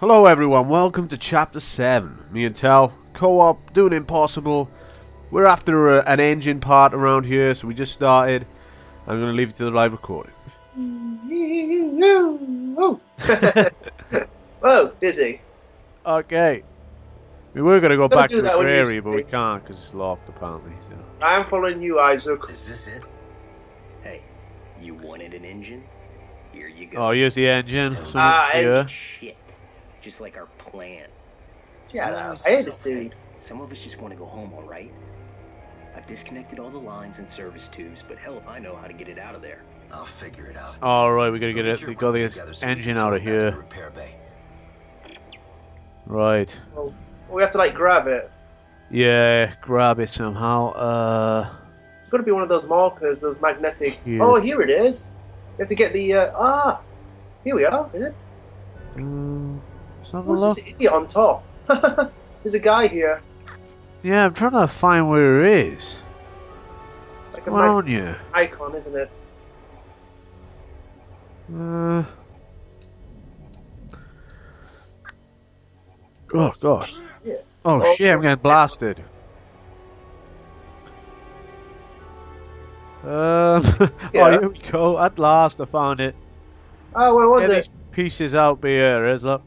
Hello everyone, welcome to Chapter 7. Me and Tel, co-op, doing impossible. We're after an engine part around here, so we just started. I'm going to leave it to the live recording. Oh. Whoa, busy. Okay. We were going to go back to the query, but we can't because it's locked apparently. So. I'm following you, Isaac. Is this it? Hey, you wanted an engine? Here you go. Oh, here's the engine. Shit. Just like our plan. Yeah, I understand. Some of us just want to go home, all right? I've disconnected all the lines and service tubes, but hell if I know how to get it out of there. I'll figure it out. All right, we got this engine out of here. Repair bay. Right. Well, we have to like grab it. Yeah, grab it somehow. It's got to be one of those markers, those magnetic. Here. Oh, here it is. You have to get the Here we are. Is it? What's this idiot on top? There's a guy here. Yeah, I'm trying to find where it is. It's like an icon, isn't it? Oh gosh. Yeah. Oh shit, I'm getting blasted. Yeah. Oh, here we go. At last I found it. Oh, where was it? These pieces out here, is it?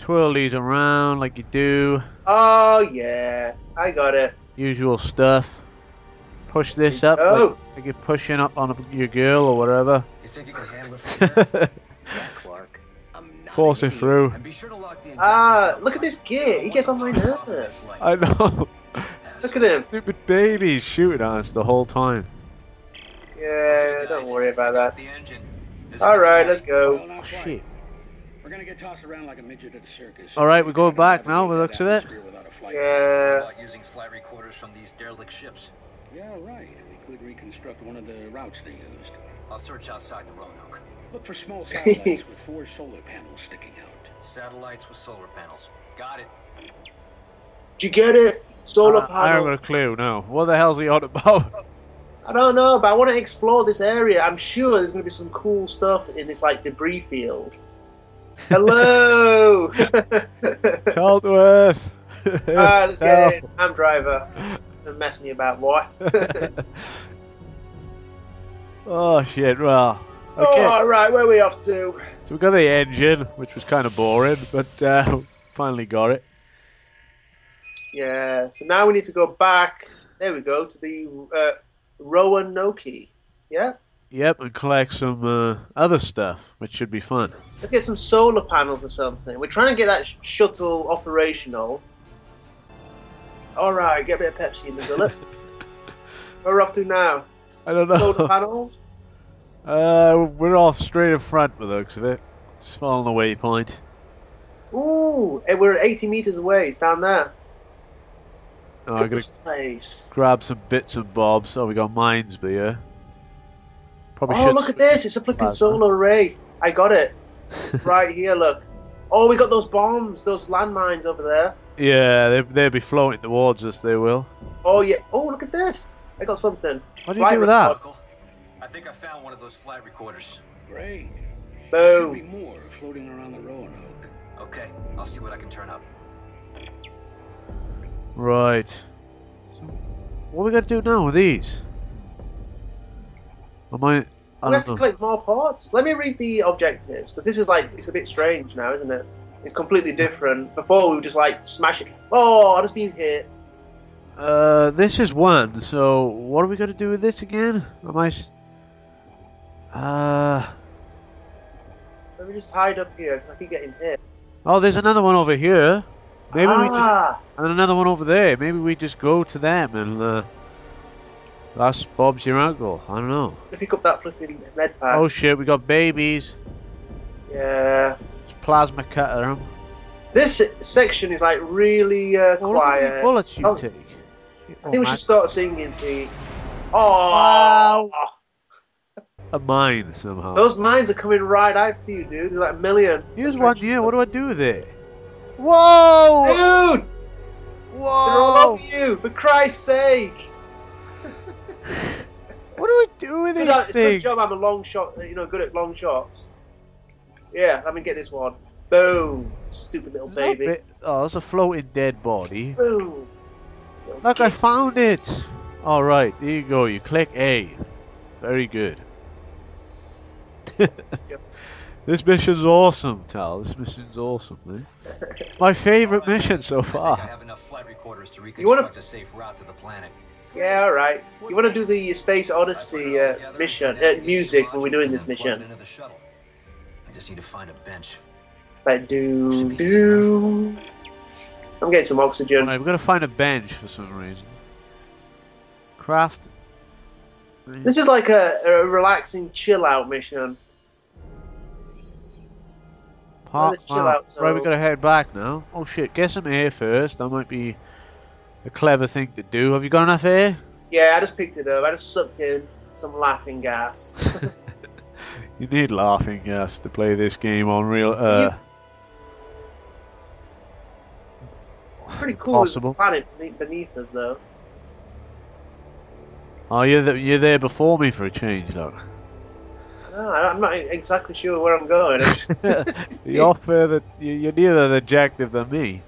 Twirl these around like you do. Oh yeah, I got it. Usual stuff. Push this up. Oh, like you're pushing up on your girl or whatever. You think you can handle it from here? Yeah, Clark. I'm not force it through. And be sure to lock the look at this git. He gets on my nerves. I know. Look at him. Stupid babies shooting at us the whole time. Yeah, don't worry about that. All right, let's go. Oh, shit. We're gonna get tossed around like a midget at a circus. All right, we're going back now. We looks at it. Yeah. About using flight recorders from these derelict ships. Yeah, right. We could reconstruct one of the routes they used. I'll search outside the Roanoke. Look for small satellites with four solar panels sticking out. Satellites with solar panels. Got it. Did you get it? Solar panel. I haven't a clue. No. What the hell's he on about? I don't know, but I want to explore this area. I'm sure there's gonna be some cool stuff in this like debris field. Hello! Taldworth! Let's get in. I'm driver. Don't mess me about, boy. Oh, shit, well. Okay. Oh, alright, where are we off to? So we got the engine, which was kind of boring, but finally got it. Yeah, so now we need to go back, there we go, to the Roanoke. Yeah? Yep, and collect some other stuff, which should be fun. Let's get some solar panels or something. We're trying to get that shuttle operational. Alright, get a bit of Pepsi in the gullet. Where are we up to now? I don't know. Solar panels? We're off straight in front with the looks of it. Just following the waypoint. Ooh, and we're 80 meters away. It's down there. Oh, I'm going to grab some bits and bobs. Oh, we got mines here. Probably oh, look at this! It's a flipping solar array. I got it. Right here, look. Oh, we got those bombs, those landmines over there. Yeah, they'll be floating towards us, they will. Oh, yeah. Oh, look at this! I got something. What do you do with that? I think I found one of those flight recorders. Great. Boom. There'll be more floating around the Roanoke. Okay, I'll see what I can turn up. Right. So, what are we going to do now with these? I have to collect more parts. Let me read the objectives, because this is like, it's a bit strange now, isn't it? It's completely different. Before we were just like, smash it. Oh, I just been hit. This is one, so what are we going to do with this again? Am I... Let me just hide up here, because I keep getting hit. Oh, there's another one over here. Maybe we just... And another one over there. Maybe we just go to them and, that's Bob's your uncle. I don't know. Pick up that flipping med pack. Oh shit, we got babies. Yeah. It's plasma cutter them. This section is like really quiet. Look at the bullets you take. I think we should start singing, Pete. Oh. A mine somehow. Those mines are coming right after you, dude. There's like a million. Here's one here. What do I do with it? Whoa! Dude! Whoa! They're all over you, for Christ's sake! What do we do with this thing? It's a job I'm a long shot, you know, good at long shots. Yeah, let me get this one. Boom! Stupid little baby. Bit... Oh, that's a floating dead body. Boom! Little Look, kid. I found it! Alright, there you go. You click A. Very good. This mission's awesome, Tal. This mission's awesome, man. It's my favorite mission so far. I have enough flight recorders to reconstruct a safe route to the planet. Yeah, alright. You want to do the Space Odyssey mission, music when we're doing this mission. I just need to find a bench. I'm getting some oxygen. Alright, we've got to find a bench for some reason. Craft. This is like a relaxing chill-out mission. Park, right, we gotta head back now. Oh shit, get some air first. That might be a clever thing to do. Have you got enough air? Yeah, I just picked it up. I just sucked in some laughing gas. You need laughing gas to play this game on real. Pretty cool. Possible. Planet beneath us, though. Oh, you're there before me for a change, though. No, I'm not exactly sure where I'm going. You're further, you're nearer the objective than me.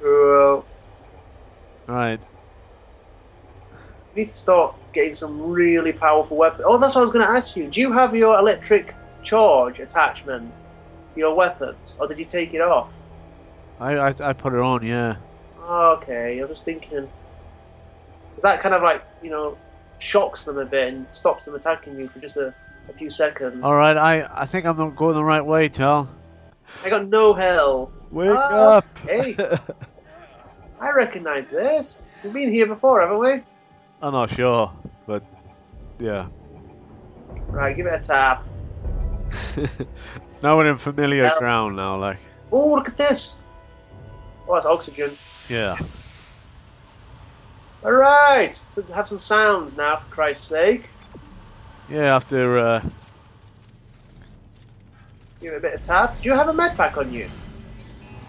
Well, right. We need to start getting some really powerful weapons. Oh, that's what I was going to ask you. Do you have your electric charge attachment to your weapons, or did you take it off? I put it on, yeah. Okay, I was thinking, is that kind of like, you know, shocks them a bit and stops them attacking you for just a few seconds. Alright, I think I'm not going the right way, Tal. I got no hell. Wake up! Hey! I recognise this. We've been here before, haven't we? I'm not sure, but yeah. Right, give it a tap. Now we're in familiar ground now, like. Oh, look at this! Oh, that's oxygen. Yeah. Alright! So have some sounds now, for Christ's sake. Yeah, after give it a bit of tap. Do you have a med pack on you?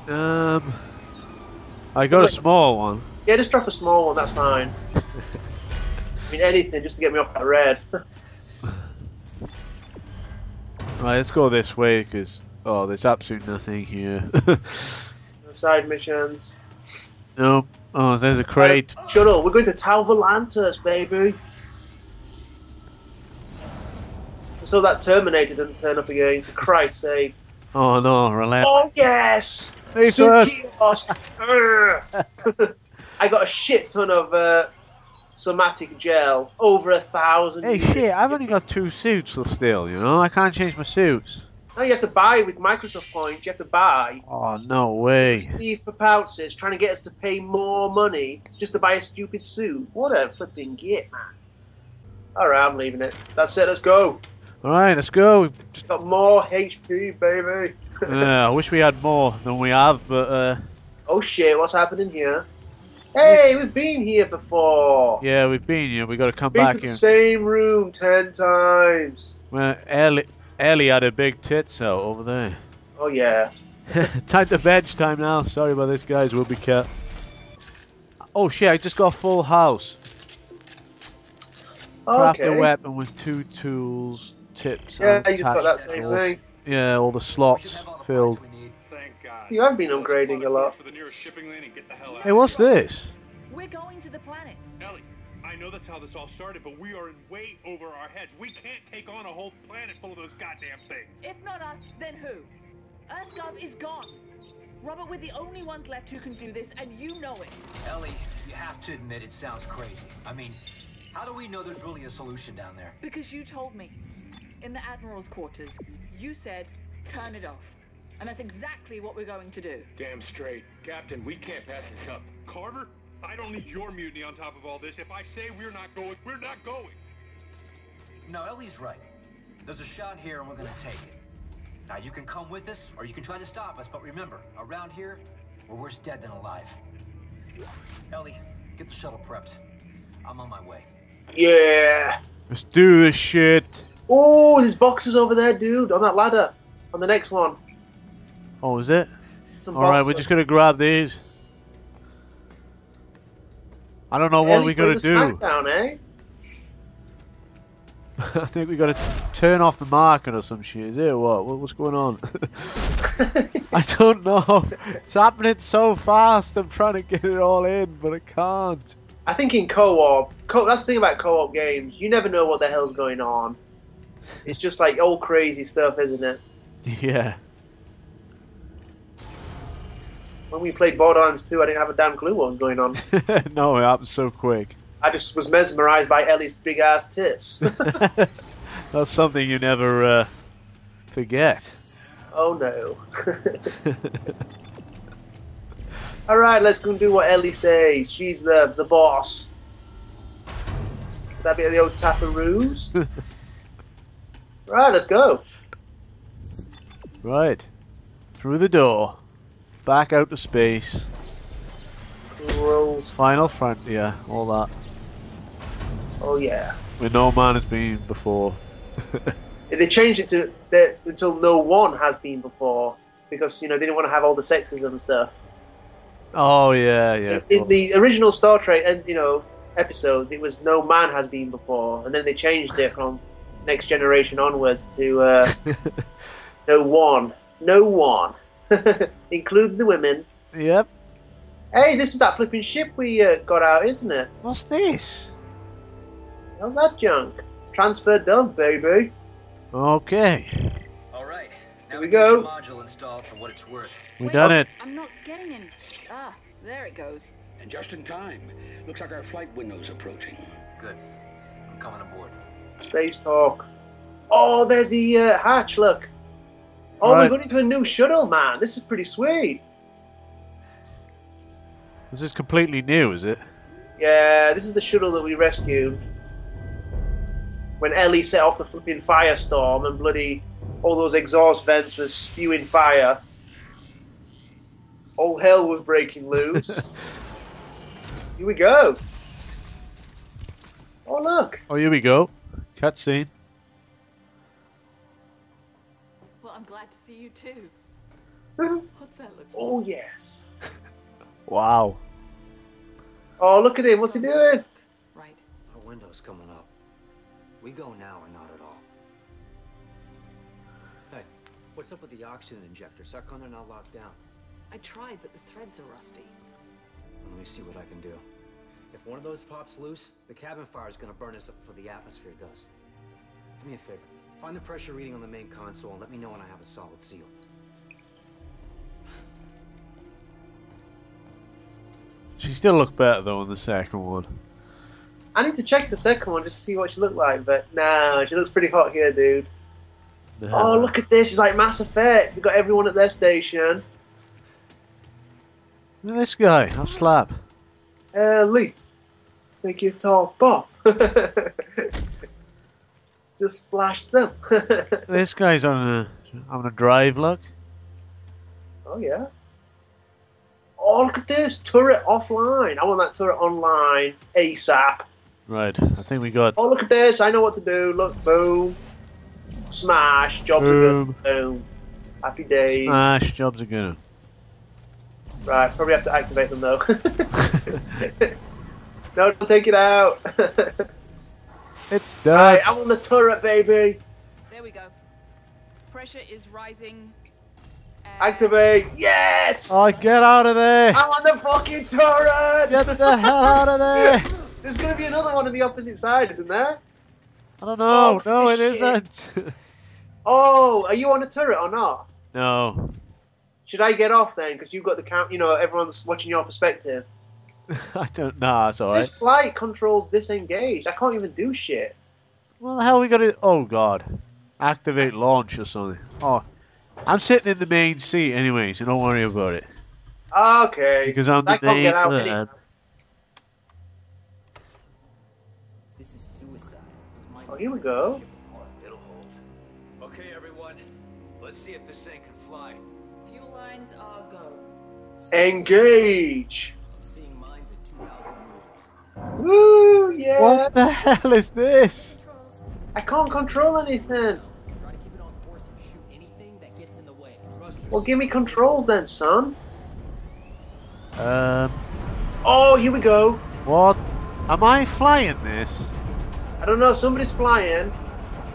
I got a small one. Yeah, just drop a small one, that's fine. I mean, anything, just to get me off that red. Right, let's go this way, because... Oh, there's absolutely nothing here. No side missions. Nope. Oh, there's a crate. Right, shut up, we're going to Tau Volantis, baby! So that Terminator doesn't turn up again, for Christ's sake. Oh no, relax. Oh yes! Hey, I got a shit ton of somatic gel. Over 1,000. Hey shit, I've only got 2 suits still, you know? I can't change my suits. No, you have to buy with Microsoft points, you have to buy. Oh, no way. Steve Papouts is trying to get us to pay more money just to buy a stupid suit. What a flipping git, man. Alright, I'm leaving it. That's it, let's go. Alright, let's go. We've just got more HP, baby. Yeah, I wish we had more than we have, but oh shit, what's happening here? Hey, we've been here before. Yeah, we've been here. We got to come back here. Been to the same room 10 times. Well, Ellie had a big tits out over there. Oh yeah. Time to bench time now. Sorry about this, guys. We'll be cut. Oh shit, I just got a full house. Craft a weapon with 2 tools, tips, and attachments. Yeah, you just got that same thing. Yeah, all the slots filled. See, I've been upgrading a lot. Hey, what's this? We're going to the planet. Ellie, I know that's how this all started, but we are way over our heads. We can't take on a whole planet full of those goddamn things. If not us, then who? EarthGov is gone. Robert, we're the only ones left who can do this, and you know it. Ellie, you have to admit it sounds crazy. I mean... How do we know there's really a solution down there? Because you told me. In the Admiral's quarters, you said, turn it off. And that's exactly what we're going to do. Damn straight. Captain, we can't pass this up. Carver, I don't need your mutiny on top of all this. If I say we're not going, we're not going. No, Ellie's right. There's a shot here and we're going to take it. Now, you can come with us or you can try to stop us. But remember, around here, we're worse dead than alive. Ellie, get the shuttle prepped. I'm on my way. Yeah! Let's do this shit! Oh, there's boxes over there, dude! On that ladder! On the next one! Oh, is it? Alright, we're just gonna grab these. I don't know what we're gonna do. Smackdown, eh? I think we got to turn off the marking or some shit. Is it what? What's going on? I don't know. It's happening so fast. I'm trying to get it all in, but I can't. I think in co-op, that's the thing about co-op games. You never know what the hell's going on. It's just like old crazy stuff, isn't it? Yeah. When we played Borderlands 2, I didn't have a damn clue what was going on. No, it happened so quick. I just was mesmerized by Ellie's big-ass tits. That's something you never forget. Oh, no. All right, let's go and do what Ellie says. She's the boss. Would that be the old taparoos? Right, let's go. Right. Through the door. Back out to space. Rolls. Final frontier, all that. Oh yeah. Where no man has been before. They changed it to until no one has been before, because you know they didn't want to have all the sexism and stuff. Oh yeah, yeah. So in the original Star Trek and you know episodes, it was no man has been before, and then they changed it from Next Generation onwards to no one, no one. Includes the women. Yep. Hey, this is that flipping ship we got out, isn't it? What's this? How's that junk? Transfer done, baby. Okay. All right. Now we go. Module installed for what it's worth. We done it. I'm not getting any. Ah, there it goes. And just in time. Looks like our flight window's approaching. Good. I'm coming aboard. Space talk. Oh, there's the hatch. Look. Oh, right. We're going into a new shuttle, man. This is pretty sweet. This is completely new, is it? Yeah, this is the shuttle that we rescued. When Ellie set off the flipping firestorm and bloody all those exhaust vents were spewing fire. All hell was breaking loose. Here we go. Oh, look. Oh, here we go. Cutscene. I'm glad to see you too. What's that look like? Oh yes. Wow. Oh look at him, what's he doing? Right. Our window's coming up. We go now or not at all. Hey, what's up with the oxygen injector? Suck on and I'll lock down. I tried, but the threads are rusty. Let me see what I can do. If one of those pops loose, the cabin fire is gonna burn us up before the atmosphere does. Do me a favor. Find the pressure reading on the main console and let me know when I have a solid seal. She still looked better though on the second one. I need to check the second one just to see what she looked like, but no, she looks pretty hot here, dude. Yeah. Oh, look at this! It's like Mass Effect. We've got everyone at their station. Look at this guy. I'll slap. Ellie, take your top off. Just splashed them. This guy's on a drive, look. Oh yeah. Oh look at this turret offline. I want that turret online ASAP. Right, I think we got. Oh look at this! I know what to do. Look, boom, smash. Jobs boom. Are good. Boom. Happy days. Smash. Jobs are good. Right, probably have to activate them though. No, don't take it out. It's done. Right, I'm on the turret, baby. There we go. Pressure is rising. Activate. Yes. Oh, get out of there. I'm on the fucking turret. Get the hell out of there. There's going to be another one on the opposite side, isn't there? I don't know. Oh, no, it isn't. Oh, are you on a turret or not? No. Should I get off then? Because you've got the count. You know, everyone's watching your perspective. I don't know. Nah, it's all right. This flight controls disengaged. I can't even do shit. Well, how we got it? Oh god, activate launch or something. Oh, I'm sitting in the main seat anyway, so don't worry about it. Okay. Because I'm the main man. This is suicide. Oh, here we go. It'll hold. Okay, everyone, let's see if this thing can fly. Fuel lines are go. Engage. Woo, yeah. What the hell is this? I can't control anything. Well, give me controls then, son. Oh, here we go. What? Am I flying this? I don't know. Somebody's flying.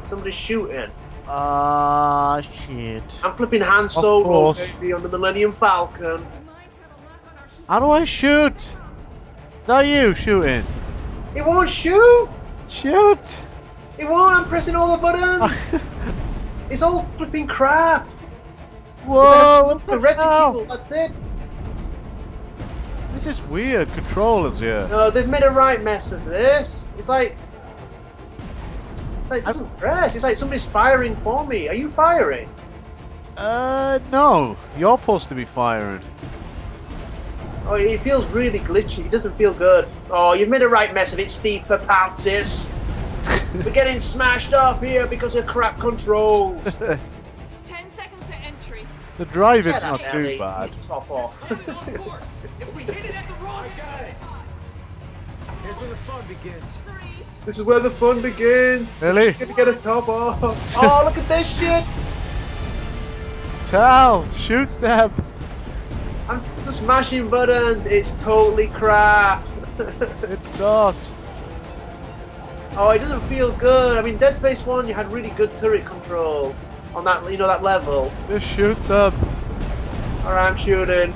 Somebody's shooting. Ah, shit. I'm flipping Han Solo, baby, on the Millennium Falcon. How do I shoot? Is that you shooting? It won't shoot! Shoot! It won't, I'm pressing all the buttons! It's all flipping crap! Whoa, like what the hell? That's it! This is weird, controllers here. No, they've made a right mess of this. It's like it doesn't press, it's like somebody's firing for me. Are you firing? No. You're supposed to be firing. Oh, it feels really glitchy. It doesn't feel good. Oh, you've made a right mess of it, Steve Papoutis. We're getting smashed up here because of crap controls. 10 seconds to entry. The driving's not too bad. Top off. If we hit it at the wrong guys. Here's where the fun begins. This is where the fun begins. Really? She's gonna get a top off. Oh, look at this shit. Tell, shoot them. I'm just mashing buttons. It's totally crap. It's not. Oh, it doesn't feel good. I mean, Dead Space 1, you had really good turret control on that, you know, that level. Just shoot them. Alright, I'm shooting.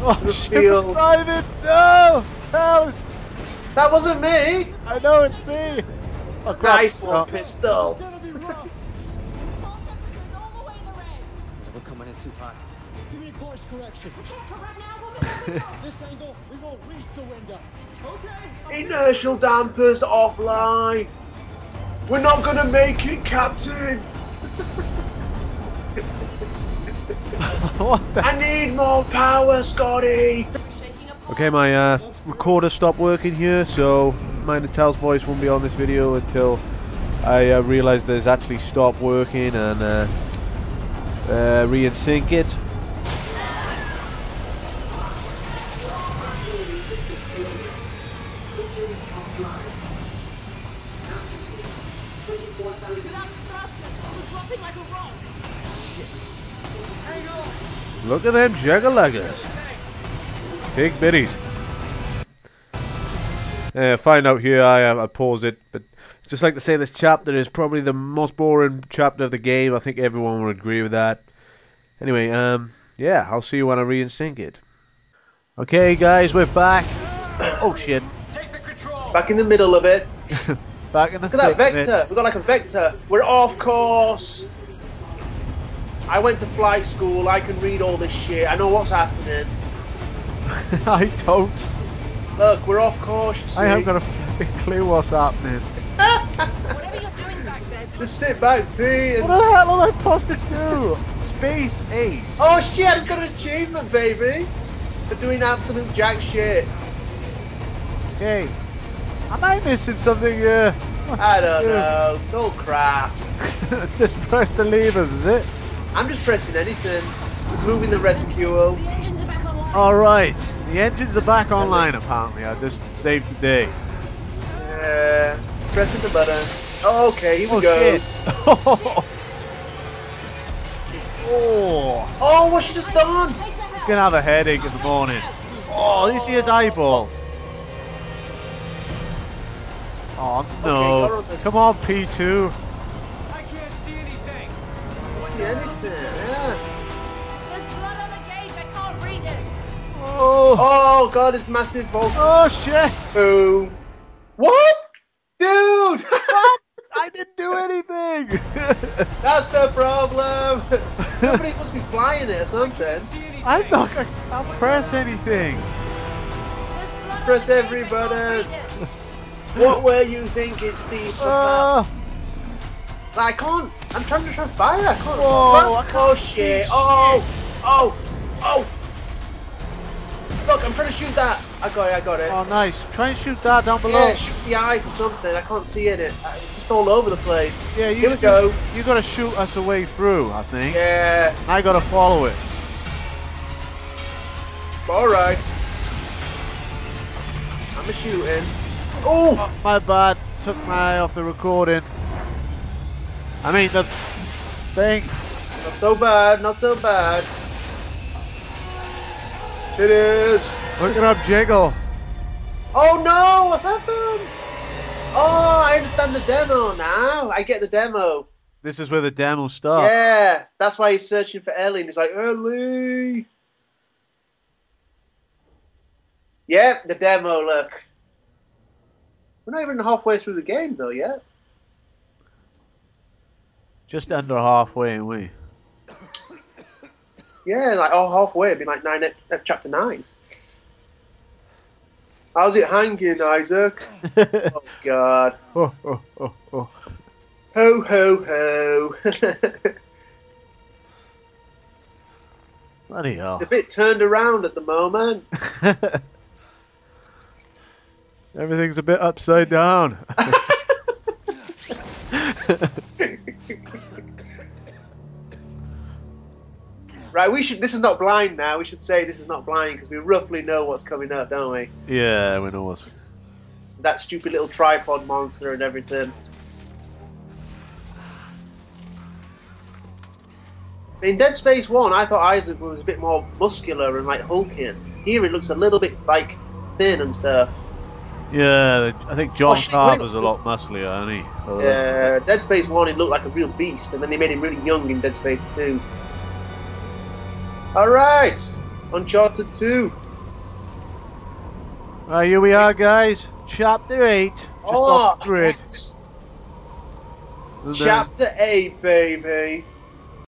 Oh, shoot private! No! Tell! That wasn't me! I know it's me! Oh, nice one, pistol! We're coming in too hot. Give me a course correction. We can't correct now, we'll this angle, we won't reach the window. Okay! Inertial dampers offline! We're not gonna make it, Captain! What the? I need more power, Scotty! Okay, my recorder stopped working here, so mine and Tal's voice won't be on this video until I realise that it's actually stopped working and re-in-sync it. Look at them jagger-laggers. Big biddies. Find out here, I pause it, but just like to say, this chapter is probably the most boring chapter of the game. I think everyone would agree with that. Anyway, yeah, I'll see you when I re-in-sync it. Okay, guys, we're back. Oh, shit. Take the control. Back in the middle of it. Back in the Look at that vector. We've got like a vector. We're off course. I went to flight school. I can read all this shit. I know what's happening. I don't. Look, we're off course. I haven't got a fucking clue what's happening. Whatever you're doing back there, just sit back, Pete. What the hell am I supposed to do? Space Ace. Oh shit! I just got an achievement, baby, for doing absolute jack shit. Okay. Am I missing something here? I don't know. It's all crap. Just press the levers, is it? I'm just pressing anything. Just moving the reticule. The engines are back online. Alright. The engines are back online apparently. I just saved the day. Yeah. Pressing the button. Oh, okay, here we go. Shit. Oh. Oh, what's she just done? He's gonna have a headache in the morning. Oh, this is his eyeball. Oh no. Okay, come on, P2. Yeah. There's blood on the gate, I can't read it. Oh, oh god, it's massive volcano. Oh shit! Boom. What? Dude! What? I didn't do anything! That's the problem! Somebody must be flying it or something. I'm not gonna press anything. Press every button. What were you thinking, Steve? I can't. I'm trying to fire. I can't. Whoa, I can't. Oh shit! Oh, oh, oh! Look, I'm trying to shoot that. I got it. I got it. Oh, nice. Try and shoot that down below. Yeah, shoot the eyes or something. I can't see in it. It's just all over the place. Yeah, you Here we go. You gotta shoot us a way through. I think. Yeah. I gotta follow it. All right. I'm a shooting. Oh, my bad. Took my eye off the recording. I mean, the thing. Not so bad, not so bad. It is. Look it up, Jiggle. Oh no, what's that film? Oh, I understand the demo now. I get the demo. This is where the demo starts. Yeah, that's why he's searching for Ellie, and he's like, Ellie. Yeah, the demo, look. We're not even halfway through the game, though, yet. Just under halfway, aren't we? Yeah, like, oh, halfway. It'd be like chapter 9. How's it hanging, Isaac? Oh, God. Oh, oh, oh, oh. Ho, ho, ho. Bloody hell. It's a bit turned around at the moment. Everything's a bit upside down. Right, we should. This is not blind now. We should say this is not blind because we roughly know what's coming up, don't we? Yeah, we know what's. That stupid little tripod monster and everything. In Dead Space 1, I thought Isaac was a bit more muscular and like hulking. Here, it looks a little bit like thin and stuff. Yeah, I think John Carver's a lot musclier, isn't he? Oh, yeah, Dead Space 1, he looked like a real beast, and then they made him really young in Dead Space 2. Alright! Uncharted 2. Alright, here we are, guys. Chapter 8. Just off grid. Chapter 8, baby.